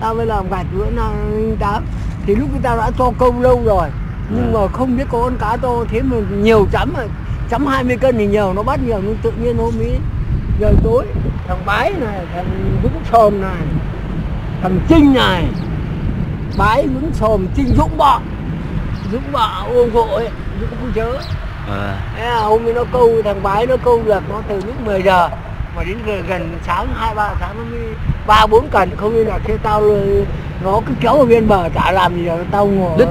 Tao mới làm gạch bữa năm 2008 thì lúc tao đã cho câu lâu rồi nhưng mà không biết có con cá to thế mà nhiều chấm, chấm 20 cân thì nhiều, nó bắt nhiều. Nhưng tự nhiên hôm ấy giờ tối thằng Bái này, thằng Dũng Sòm này, thằng Trinh này, Bái, Dũng Sòm, Trinh, Dũng Bọ uông vội, Dũng cũng chớ. Hôm ấy nó câu, thằng Bái nó câu được nó từ lúc 10 giờ mà đến gần sáng 2-3 sáng nó mới 3-4 cần, không như là khi tao nó cứ kéo ở bên bờ chả làm gì là tao ngồi đứt.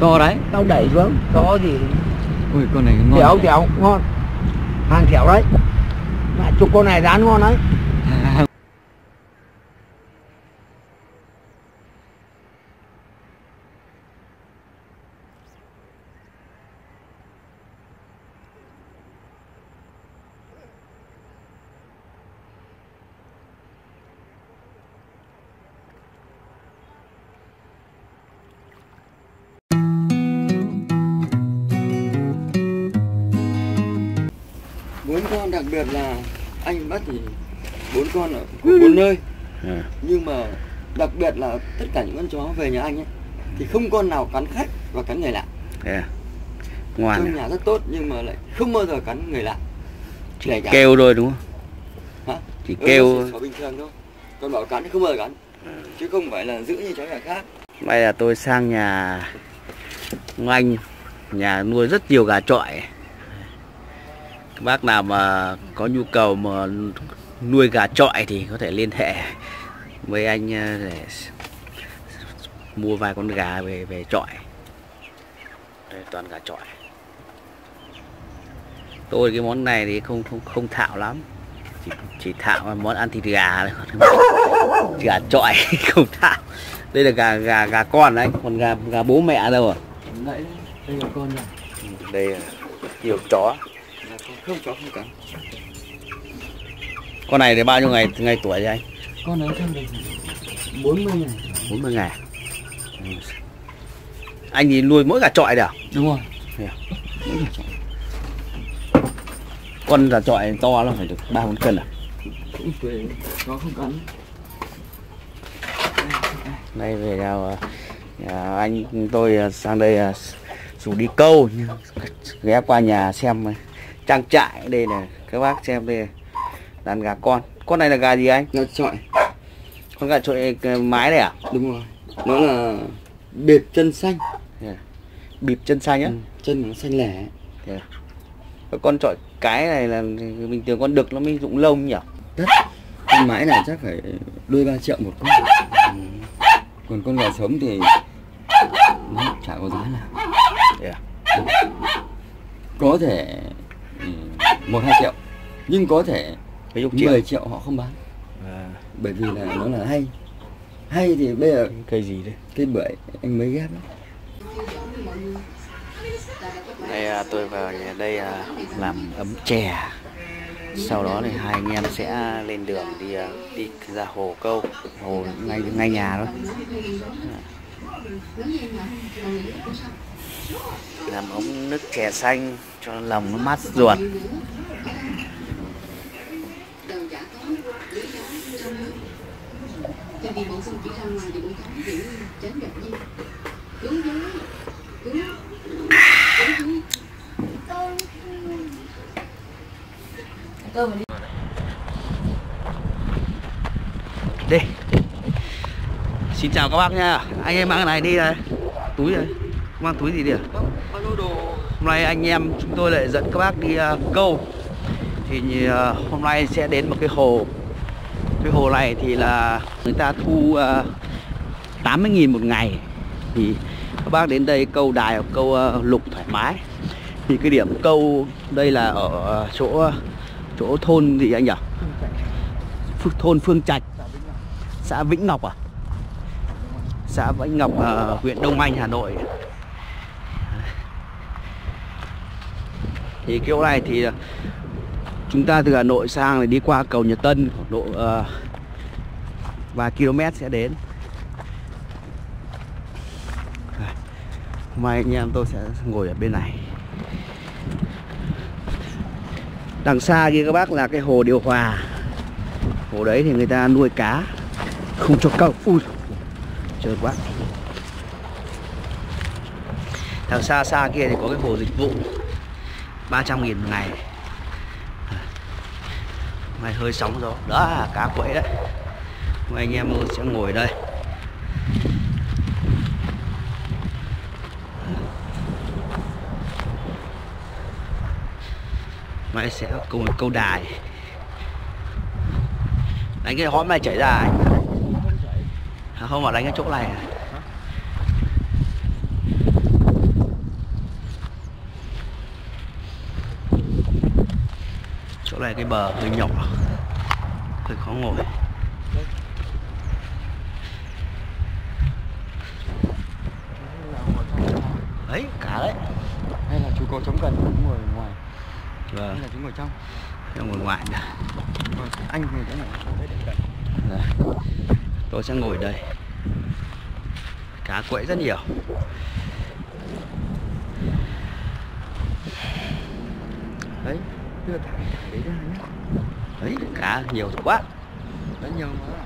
To đấy, tao đẩy xuống, to gì. Ui con này ngon. Thẻo ngon, hàng thẻo đấy, mà chục con này rán ngon đấy. Bốn con, đặc biệt là anh bắt thì bốn con ở bốn nơi, nhưng mà đặc biệt là tất cả những con chó về nhà anh ấy thì không con nào cắn khách và cắn người lạ. Trong nhà rất tốt nhưng mà lại không bao giờ cắn người lạ. Chỉ kêu thôi đúng không? Hả? Chỉ kêu chó bình thường thôi. Con bảo cắn thì không bao giờ cắn, chứ không phải là giữ như chó nhà khác. Bây giờ tôi sang nhà anh, nhà nuôi rất nhiều gà chọi. Bác nào mà có nhu cầu mà nuôi gà chọi thì có thể liên hệ với anh để mua vài con gà về chọi. Đây, toàn gà chọi. Tôi cái món này thì không thạo lắm, chỉ thạo món ăn thịt gà, gà chọi không thạo. Đây là gà con đấy, còn gà bố mẹ đâu rồi. Đây là con này. Đây là nhiều chó. Không, chó không cắn. Con này thì bao nhiêu ngày tuổi vậy anh? Con này thêm được 40 ngày. 40 ngày. Anh thì nuôi mỗi gà chọi được à? Đúng rồi. Mỗi gà chọi. Con gà chọi to lắm, phải được 3-4 cân à? Cũng phải, chó không cắn. Đây về nào anh tôi sang đây dù đi câu nhưng ghé qua nhà xem trang trại. Đây này các bác xem, đây đàn gà con. Con này là gà gì anh? Gà chọi. Con gà chọi mái này à? Đúng rồi, nó là bịp chân xanh. Bịp chân xanh á? Chân nó xanh lẻ. Con chọi cái này là bình thường con đực nó mới rụng lông nhỉ? Đất. Con mái này chắc phải đôi 3 triệu một con. Còn con gà sống thì nó chả có giá nào. Có thể 1-2 triệu, nhưng có thể 10 triệu họ không bán. Bởi vì là nó là hay thì bây giờ cây gì đây, cây bưởi anh mới ghép đó. Đây tôi vào đây làm ấm chè, sau đó thì hai anh em sẽ lên đường đi ra hồ câu, hồ ngay nhà đó. Làm ống nước chè xanh cho lòng nó mát ruột. Đây. Xin chào các bác nha. Anh em mang cái này đi đây. Túi này. Mang túi gì đi à? Hôm nay anh em chúng tôi lại dẫn các bác đi câu. Thì hôm nay sẽ đến một cái hồ. Cái hồ này thì là người ta thu 80.000 một ngày. Thì các bác đến đây câu đài, câu lục thoải mái. Thì cái điểm câu đây là ở chỗ thôn gì anh nhỉ? Thôn Phương Trạch, xã Vĩnh Ngọc à? Xã Vĩnh Ngọc, huyện Đông Anh, Hà Nội. Thì kiểu này thì chúng ta từ Hà Nội sang thì đi qua cầu Nhật Tân khoảng độ 3 km sẽ đến. Hôm nay anh em tôi sẽ ngồi ở bên này. Đằng xa kia các bác là cái hồ điều hòa. Hồ đấy thì người ta nuôi cá. không cho câu. Ui trời quá. Đằng xa xa kia thì có cái hồ dịch vụ 300.000 một ngày. Mày hơi sóng gió. Đó là cá quẫy đấy. Mấy anh em sẽ ngồi đây. Mày sẽ cùng câu đài. Đánh cái hóm này chảy ra anh. Không mà đánh cái chỗ này. Chỗ này cái bờ hơi nhỏ, hơi khó ngồi. Đấy, cá đấy. Hay là chú có chống cần cũng ngồi ngoài. Vâng. Hay là chú ngồi trong. Em ngồi ngoài nè. Anh ngồi chỗ này. Tôi sẽ ngồi đây. Cá quẫy rất nhiều. Đấy. Đưa thải ra nhé. Đấy, cá nhiều quá. Đấy nhiều quá.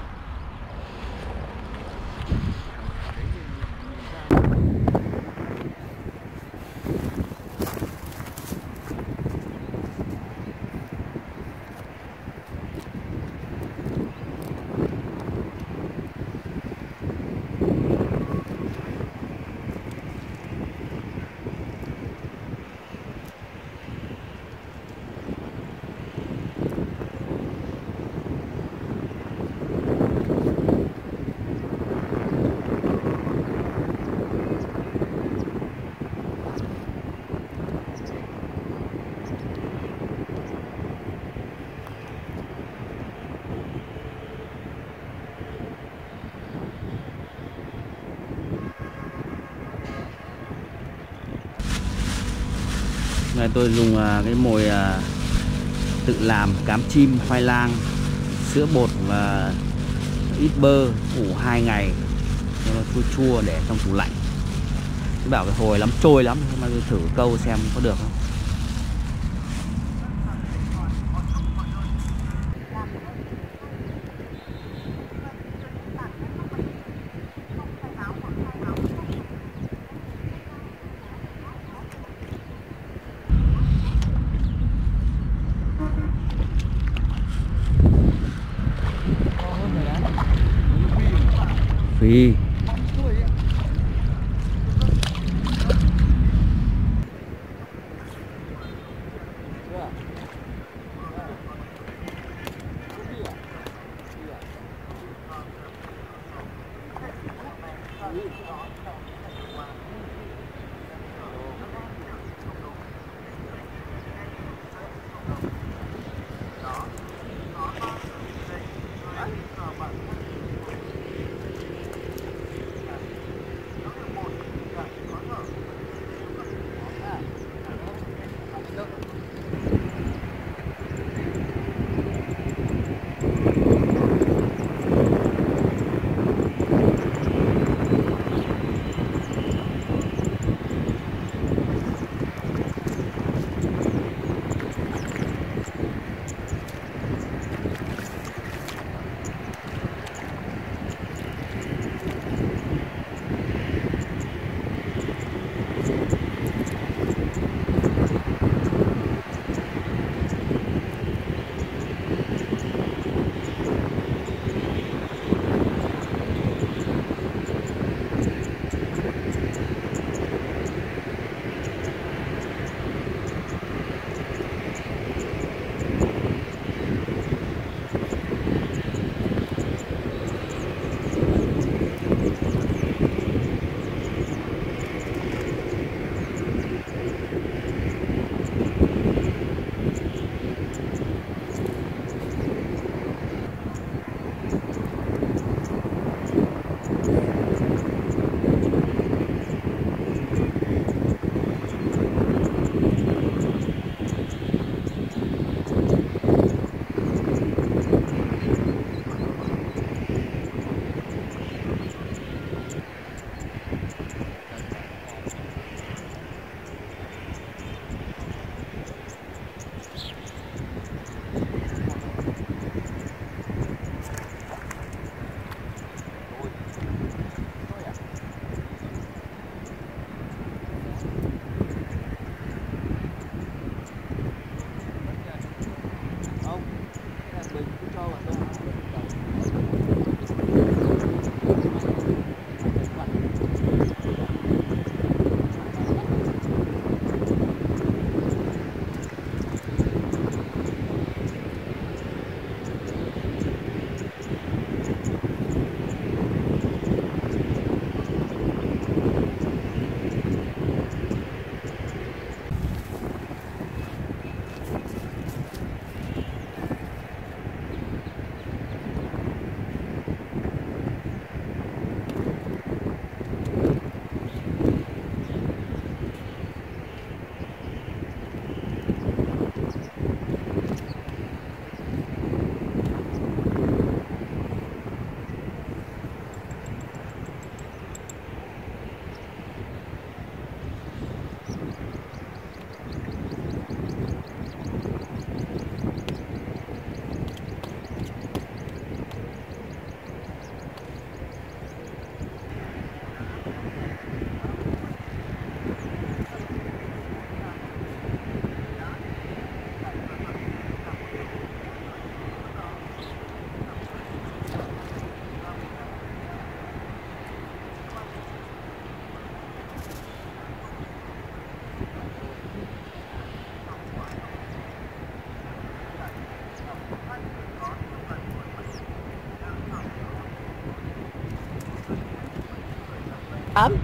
Tôi dùng cái mồi tự làm cám chim, khoai lang, sữa bột và ít bơ, ủ 2 ngày cho nó chua chua để trong tủ lạnh. Tôi bảo cái hồi lắm trôi lắm, mà tôi thử câu xem có được không. Phí.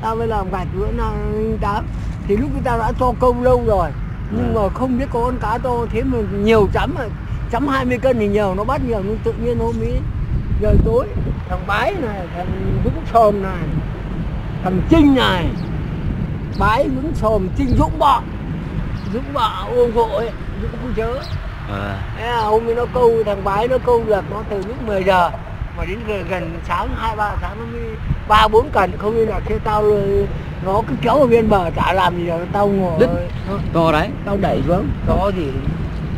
Tao mới làm gạch bữa năm 2008 thì lúc tao đã cho câu lâu rồi nhưng mà không biết có con cá to thế mà nhiều chấm, chấm 20 cân thì nhiều, nó bắt nhiều. Nhưng tự nhiên hôm ấy giờ tối thằng Bái này, thằng Dũng Sòm này, thằng Trinh này, Bái, Dũng Sòm, Trinh, Dũng Bọ ôm vội Dũng cũng chớ. Hôm ấy nó câu, thằng Bái nó câu được nó từ lúc 10 giờ mà đến gần sáng 2-3 sáng nó mới 3-4 cần, không như là khi tao nó cứ kéo ở bên bờ chả làm gì đâu, tao ngồi đứt to đấy, tao đẩy xuống có gì.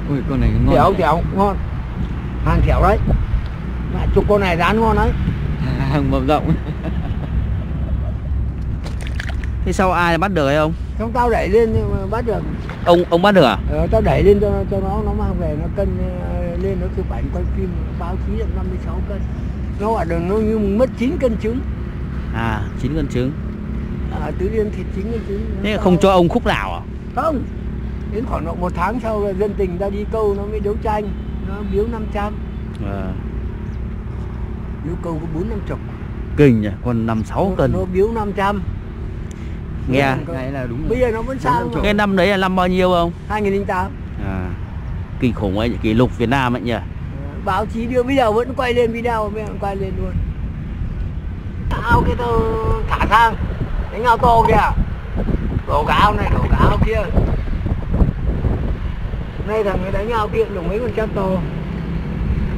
Ui con này ngon, thẻo ngon, hàng thẻo đấy, mẹ chục con này rán ngon đấy, hàng mầm rộng. Thế sau ai bắt được hay không? Không, tao đẩy lên bắt được. Ông bắt được à? Tao đẩy lên cho nó mang về, nó cân lên, nó chụp ảnh quay phim báo chí được 56 cân. Nó bảo đừng, nó như mất 9 cân trứng. À, 9 cân trứng. Tứ Liên thịt 9 cân trứng. Thế không cho ông khúc nào à? Không. Đến khoảng độ 1 tháng sau là dân tình ta đi câu nó mới đấu tranh, nó biếu 500. Biếu câu có 4-50. Kinh nhỉ, còn 56 cân. Nó biếu 500. Nghe này là đúng. Bây giờ nó vẫn sang. Cái năm đấy là năm bao nhiêu không? 2008. À. Kinh khủng ấy, kỷ lục Việt Nam ấy nhỉ. Báo chí đưa bây giờ vẫn quay lên video, bây giờ vẫn quay lên luôn. Ao kia tao thả sang, đánh ao to kìa, đổ cả ao này, đổ cả ao kia. Nay thằng ấy đánh ao kia đổ mấy con chất to,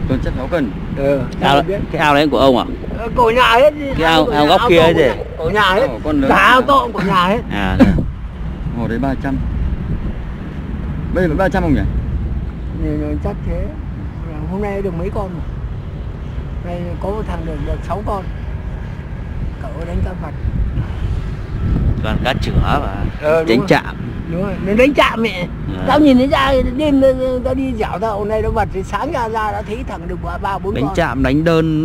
con chất 6 cân. Cái ao đấy của ông à? Cổ nhà hết. Cái ao góc kia ấy gì? Cổ nhà hết, cả ao to cũng cổ nhà hết. À, hồi đấy 300. Bây giờ vẫn 300 không nhỉ? Chắc thế. Hôm nay được mấy con rồi? Nay có một thằng được 6 con. Cậu đánh cá mặt. Toàn cá chửa và đánh chạm. Đúng rồi, nó đánh chạm mẹ. Tao nhìn thấy ra đêm tao đi dạo tao hôm nay nó bật thì sáng ra đã thấy thằng được 3-4 con. Đánh chạm,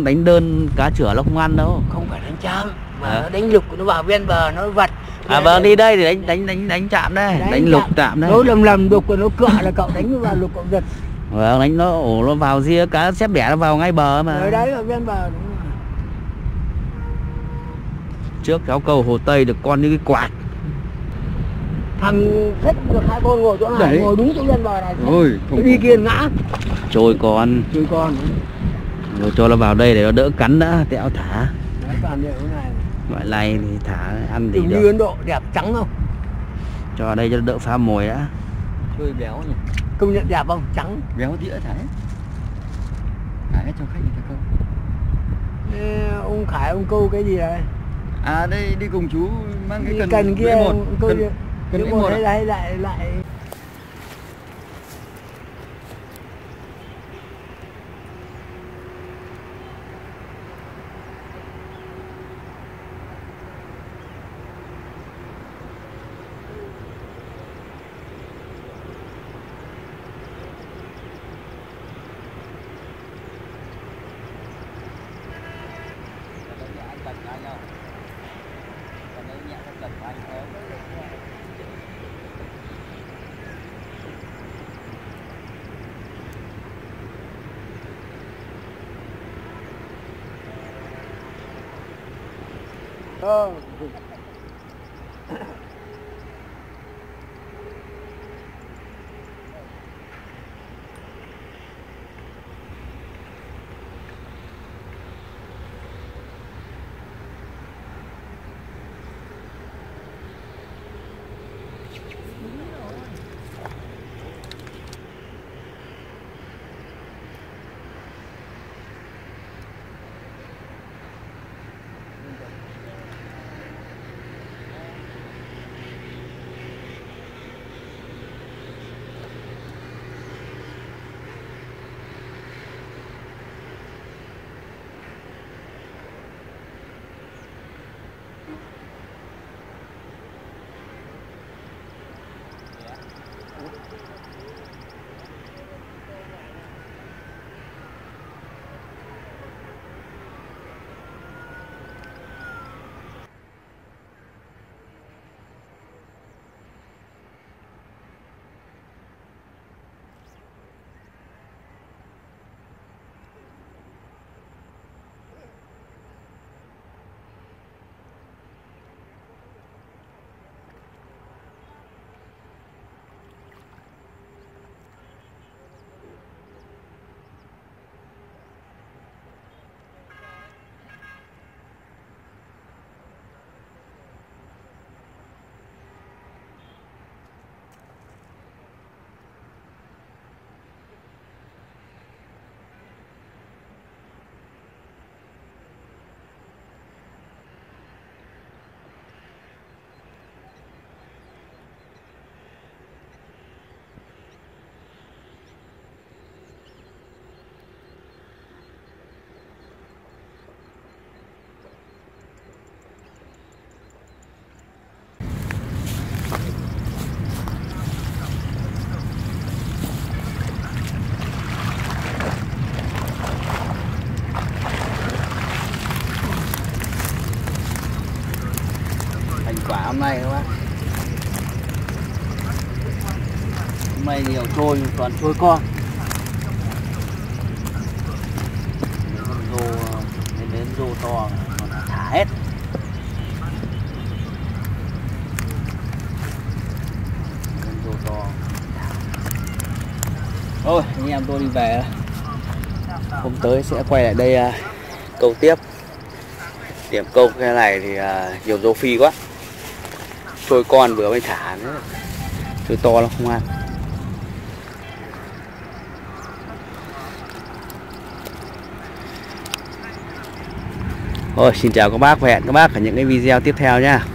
đánh đơn cá chửa nó không ăn đâu. Không phải đánh chạm mà nó đánh lục, nó vào ven bờ nó vật. Vâng, đi đây thì đánh chạm đây, đánh lục chạm đây. Nó lầm đục rồi nó cựa là cậu đánh vào lục cậu giật. Vâng, đánh nó ổ nó vào ria, cá xếp đẻ nó vào ngay bờ mà. Ở đấy, ở bên bờ. Đúng rồi. Trước kéo câu Hồ Tây được con như cái quạt. Thằng thích được 2 con ngồi chỗ này, ngồi đúng chỗ bên bờ này. Ôi, đi kia ngã. Trôi con. Rồi cho nó vào đây để nó đỡ cắn đã, tẹo thả. Đấy, toàn đều thế này. Loại này thì thả ăn thì được. Như Ấn Độ đẹp trắng không? Cho vào đây cho nó đỡ phá mồi đã. Chơi béo nhỉ. Công nhận đẹp không? Trắng béo đĩa thả hết cho khách người ta câu. Ông Khải ông câu cái gì đấy? À đây đi cùng chú mang cái cần kia một cần một đấy lại. Oh, good. Hôm nay các hôm nay nhiều trôi, toàn trôi con rô, đến rô to còn thả hết. Đến rô to thôi, anh em tôi đi về. Hôm tới sẽ quay lại đây câu tiếp. Điểm câu cái này thì nhiều rô phi quá, trôi con vừa mới thả nữa, trôi to lắm không ăn. Thôi xin chào các bác và hẹn các bác ở những cái video tiếp theo nha.